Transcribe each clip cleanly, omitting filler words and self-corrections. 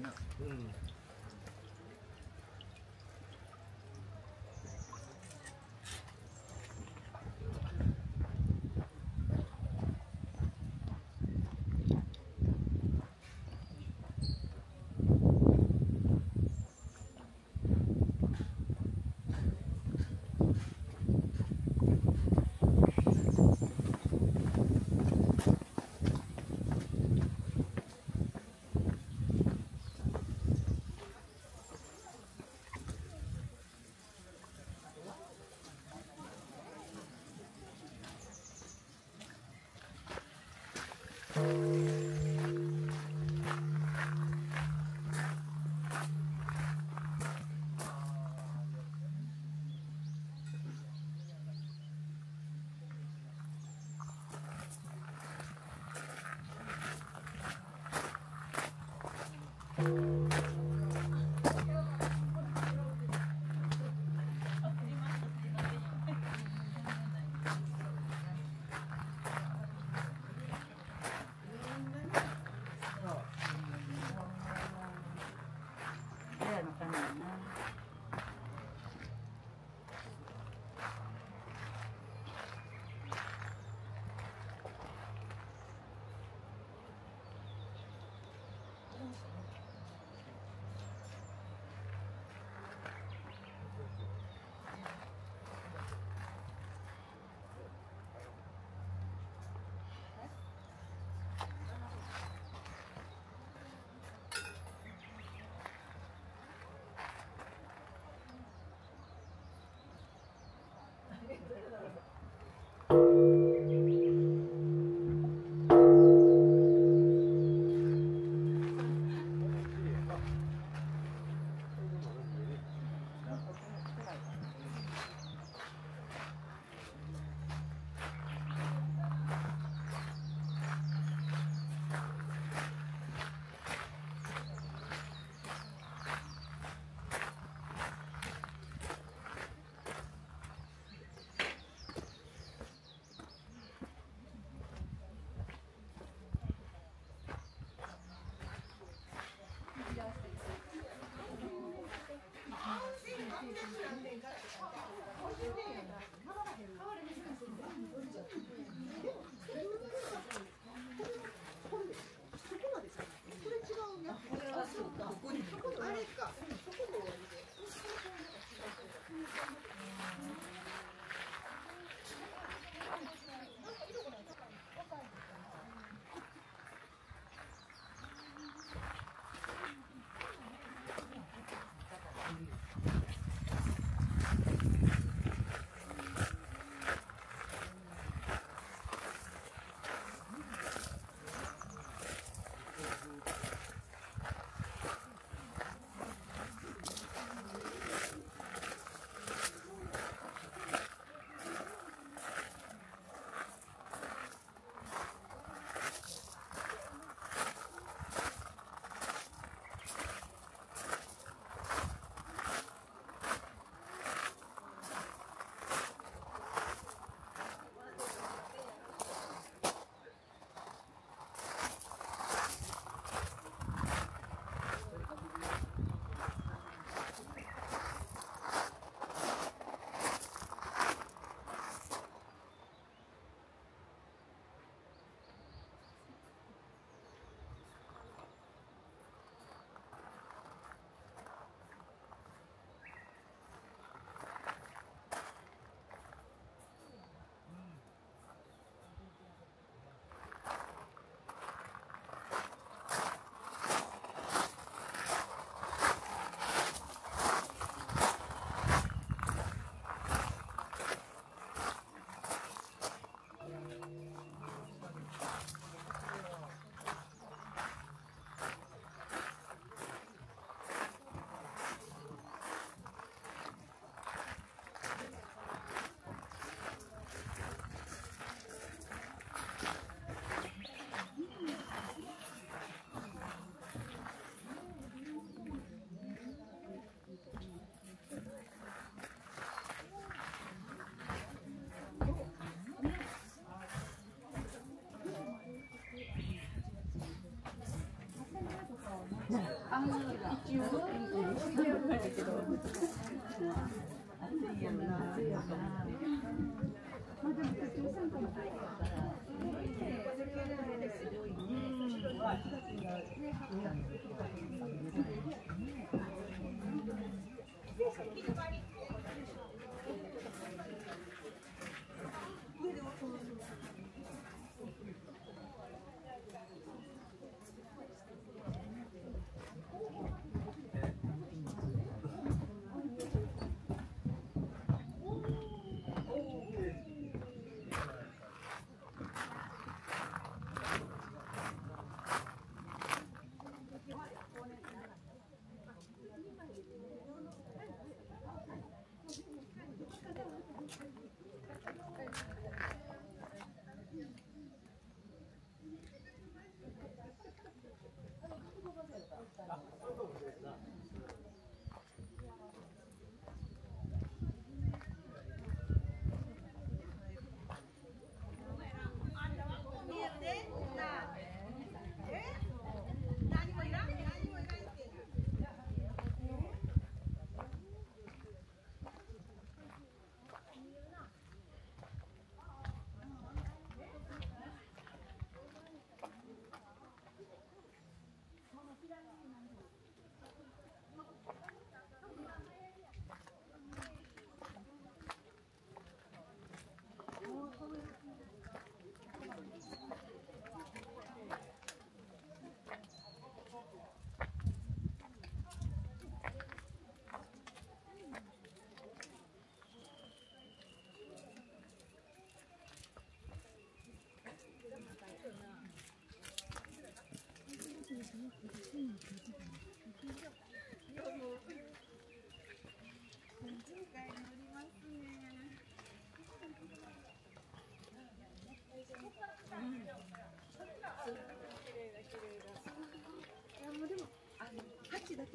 んな。うん。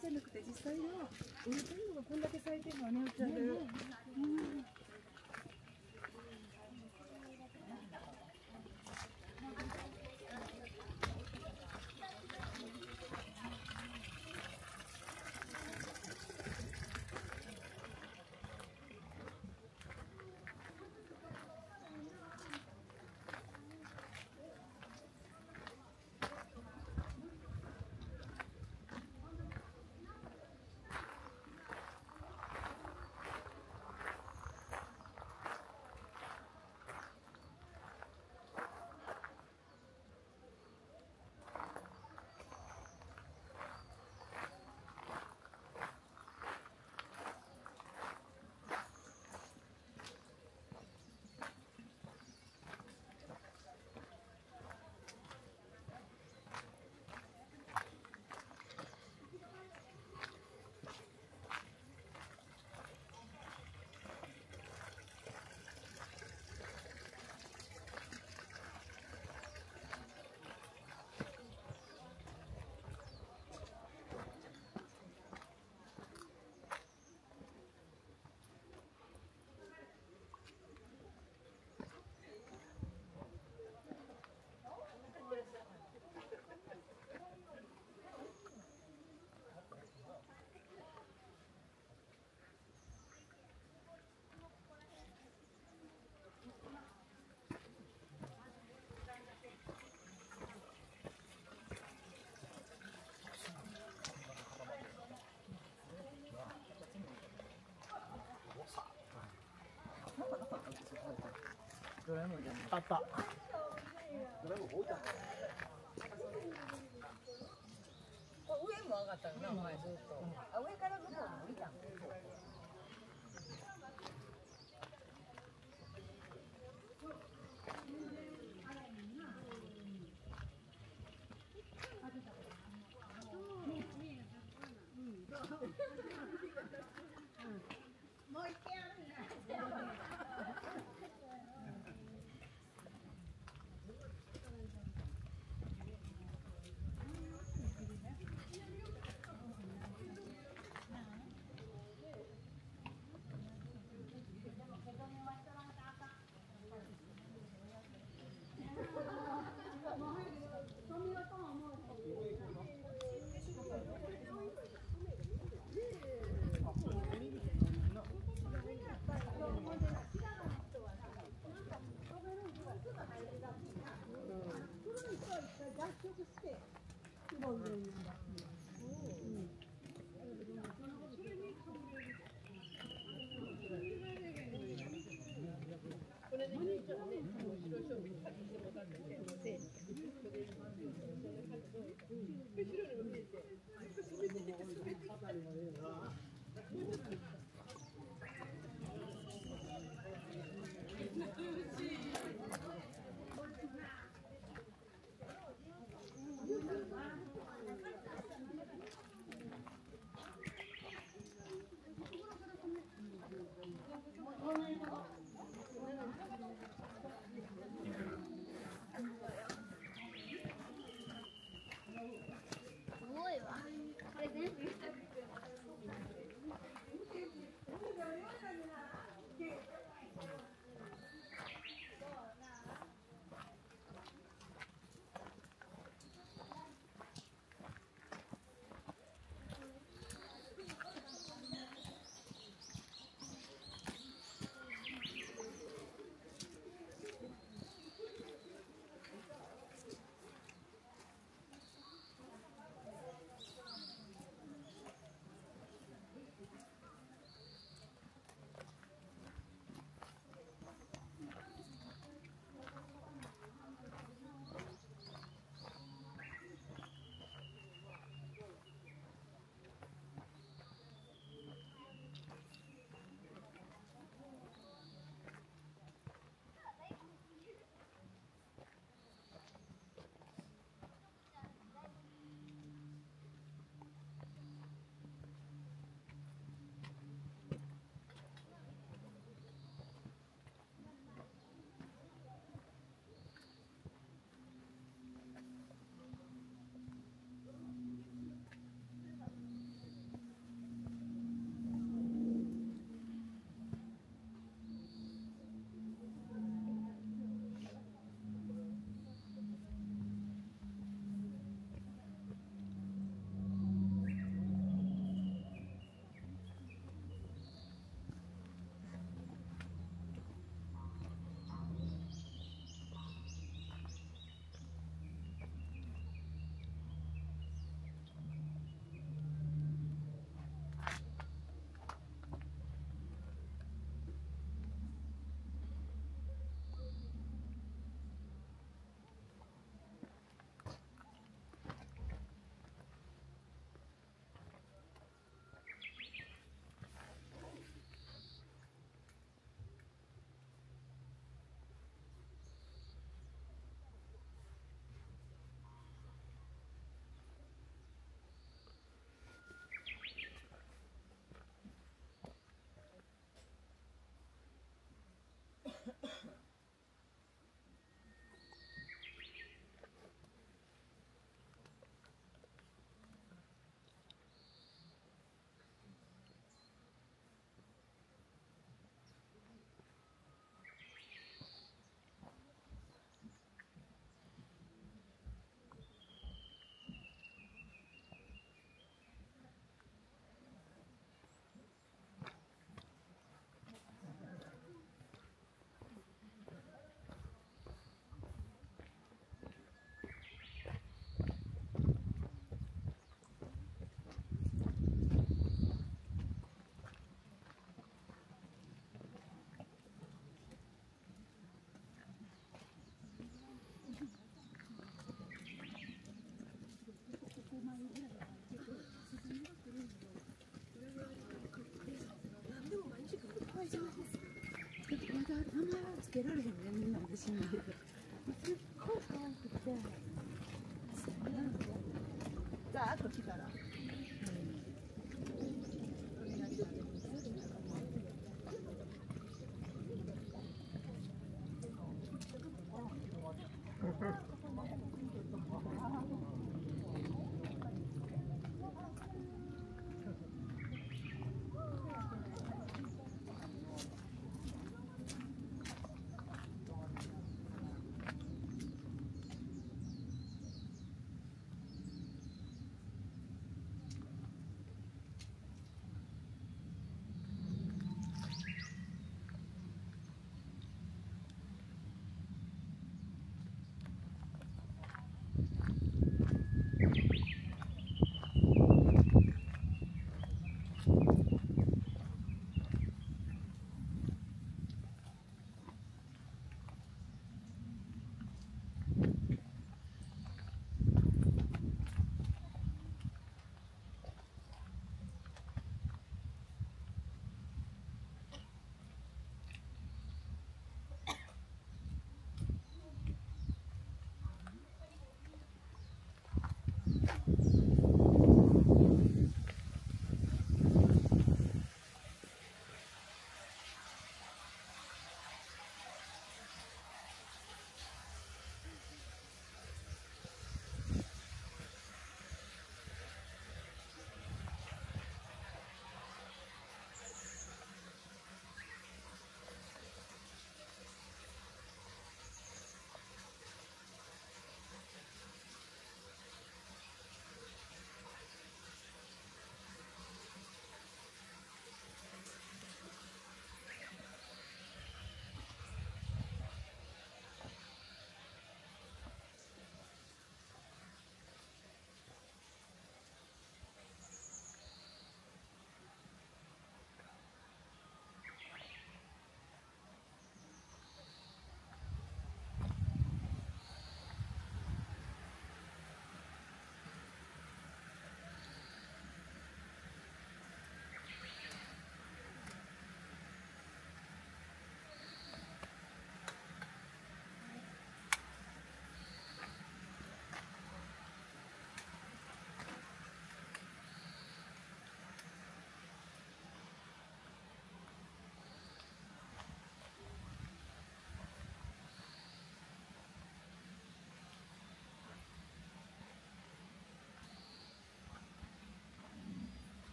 じゃなくて実際は植えてるのがこんだけ咲いてるのはね、うちはね。あった。上も上がったよな、前ずっと。あ、上から向こうも見た。つけられへんね、みんな私に。すっごい可愛くて。ザーッと来たら。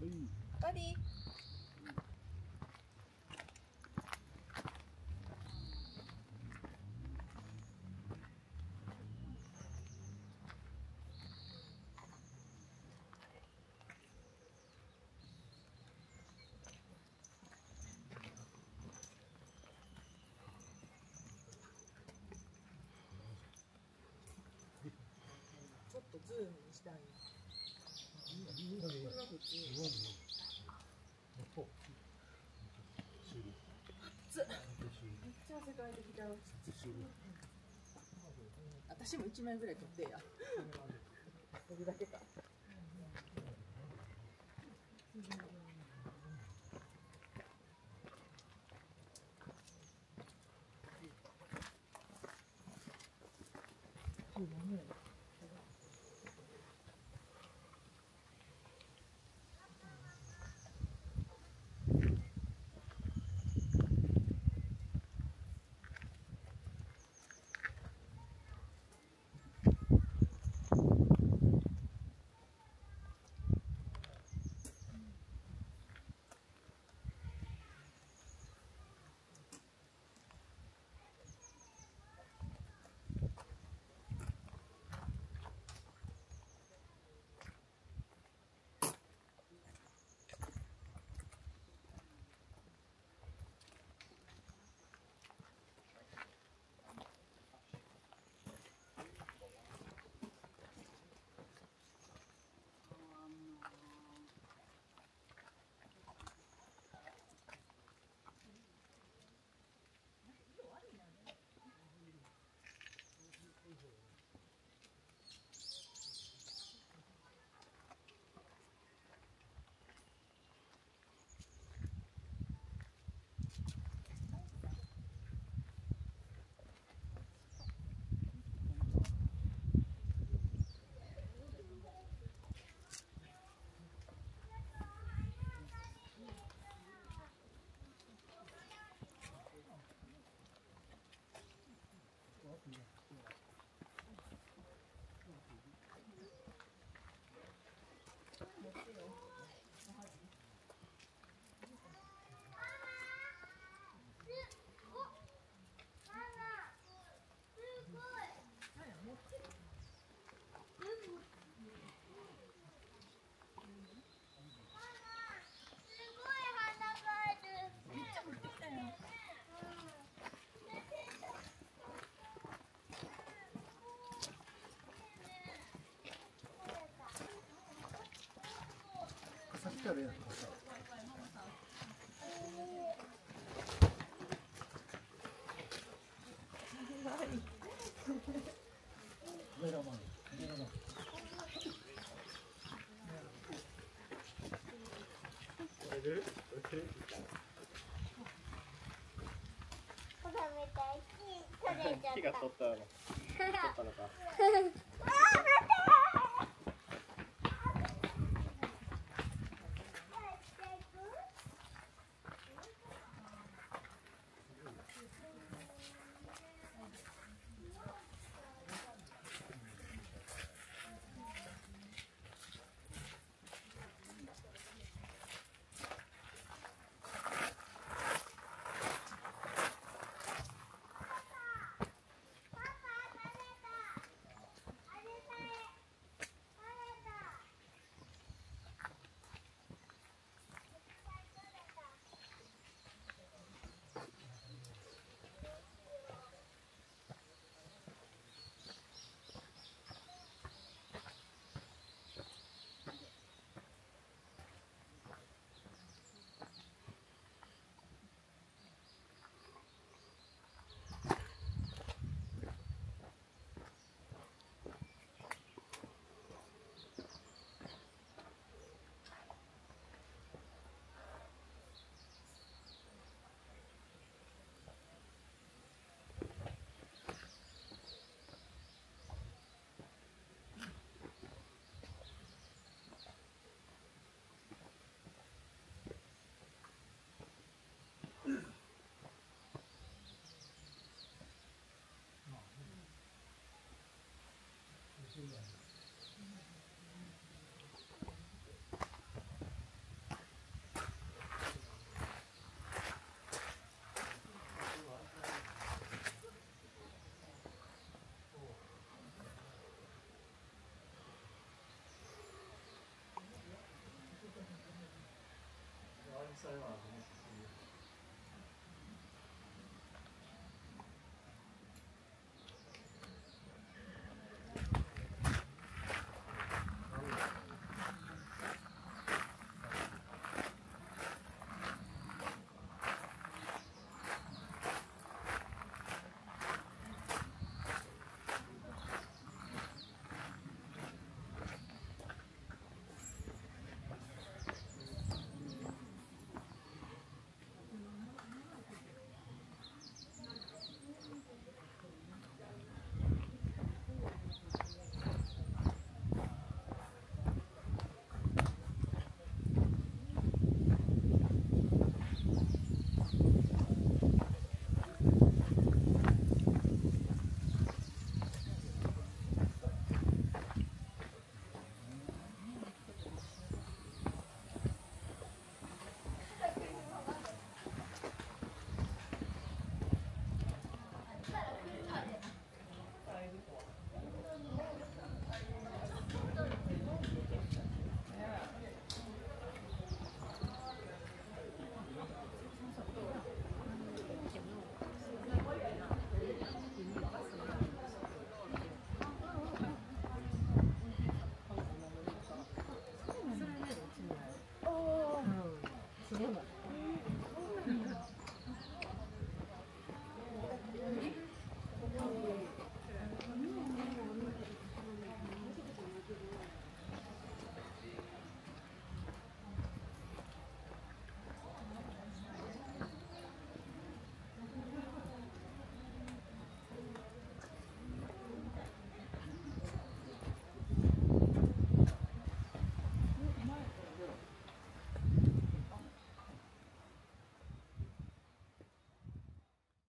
Buddy.私も1枚ぐらい取ってや。これだけか。Got it.